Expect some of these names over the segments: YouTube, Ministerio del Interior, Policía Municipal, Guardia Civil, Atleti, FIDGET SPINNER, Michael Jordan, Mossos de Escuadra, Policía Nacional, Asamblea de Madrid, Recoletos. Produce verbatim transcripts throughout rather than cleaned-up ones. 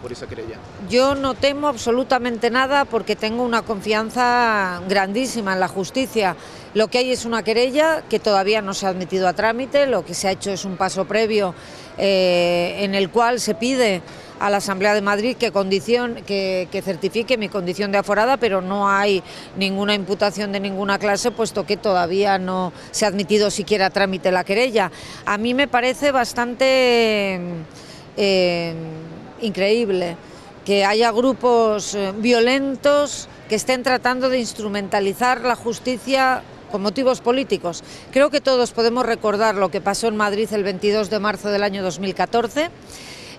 Por esa querella. Yo no temo absolutamente nada porque tengo una confianza grandísima en la justicia. Lo que hay es una querella que todavía no se ha admitido a trámite, lo que se ha hecho es un paso previo eh, en el cual se pide a la Asamblea de Madrid que, condición, que, que certifique mi condición de aforada, pero no hay ninguna imputación de ninguna clase, puesto que todavía no se ha admitido siquiera a trámite la querella. A mí me parece bastante... Eh, increíble que haya grupos violentos que estén tratando de instrumentalizar la justicia con motivos políticos. Creo que todos podemos recordar lo que pasó en Madrid el veintidós de marzo del año dos mil catorce.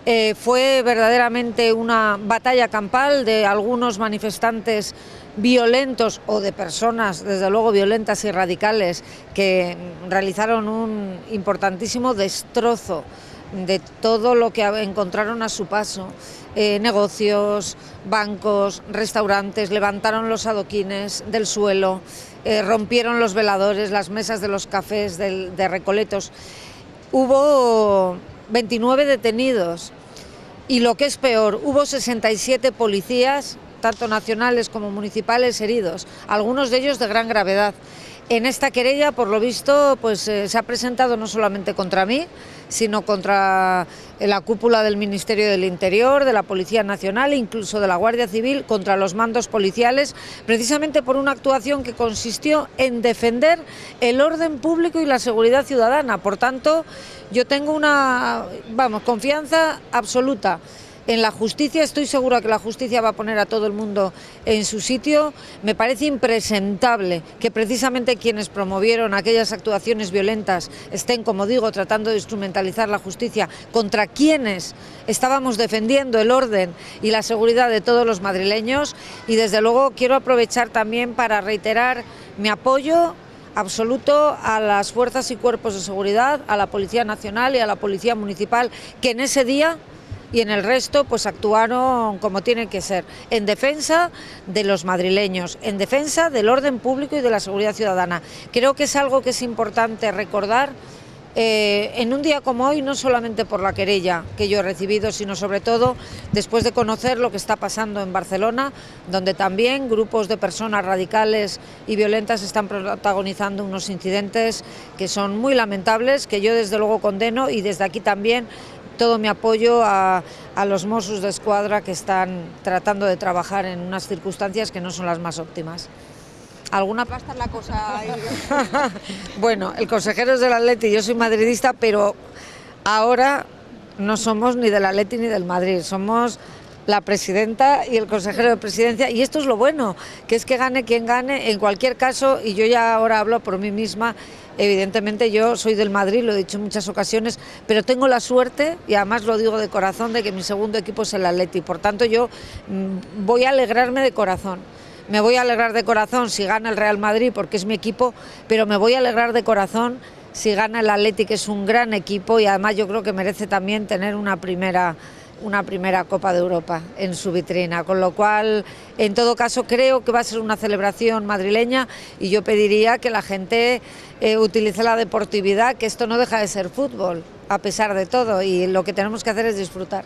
Eh, fue verdaderamente una batalla campal de algunos manifestantes violentos o de personas, desde luego, violentas y radicales que realizaron un importantísimo destrozo de todo lo que encontraron a su paso, eh, negocios, bancos, restaurantes, levantaron los adoquines del suelo, eh, rompieron los veladores, las mesas de los cafés de, de Recoletos. Hubo veintinueve detenidos y, lo que es peor, hubo sesenta y siete policías, tanto nacionales como municipales, heridos, algunos de ellos de gran gravedad. En esta querella, por lo visto, pues eh, se ha presentado no solamente contra mí, sino contra la cúpula del Ministerio del Interior, de la Policía Nacional e incluso de la Guardia Civil, contra los mandos policiales, precisamente por una actuación que consistió en defender el orden público y la seguridad ciudadana. Por tanto, yo tengo una, vamos, confianza absoluta en la justicia. Estoy segura que la justicia va a poner a todo el mundo en su sitio. Me parece impresentable que precisamente quienes promovieron aquellas actuaciones violentas estén, como digo, tratando de instrumentalizar la justicia contra quienes estábamos defendiendo el orden y la seguridad de todos los madrileños. Y desde luego quiero aprovechar también para reiterar mi apoyo absoluto a las fuerzas y cuerpos de seguridad, a la Policía Nacional y a la Policía Municipal, que en ese día y en el resto pues actuaron como tiene que ser, en defensa de los madrileños, en defensa del orden público y de la seguridad ciudadana. Creo que es algo que es importante recordar eh, en un día como hoy, no solamente por la querella que yo he recibido, sino sobre todo después de conocer lo que está pasando en Barcelona, donde también grupos de personas radicales y violentas están protagonizando unos incidentes que son muy lamentables, que yo desde luego condeno, y desde aquí también todo mi apoyo a, a los Mossos de Escuadra, que están tratando de trabajar en unas circunstancias que no son las más óptimas. ¿Alguna pasta la cosa ahí? Bueno, el consejero es del Atleti, yo soy madridista, pero ahora no somos ni del Atleti ni del Madrid, somos la presidenta y el consejero de presidencia, y esto es lo bueno, que es que gane quien gane, en cualquier caso, y yo ya ahora hablo por mí misma. Evidentemente yo soy del Madrid, lo he dicho en muchas ocasiones, pero tengo la suerte, y además lo digo de corazón, de que mi segundo equipo es el Atleti. Por tanto, yo voy a alegrarme de corazón. Me voy a alegrar de corazón si gana el Real Madrid, porque es mi equipo, pero me voy a alegrar de corazón si gana el Atleti, que es un gran equipo, y además yo creo que merece también tener una primera, una primera Copa de Europa en su vitrina, con lo cual, en todo caso, creo que va a ser una celebración madrileña, y yo pediría que la gente eh, utilice la deportividad, que esto no deja de ser fútbol, a pesar de todo, y lo que tenemos que hacer es disfrutar.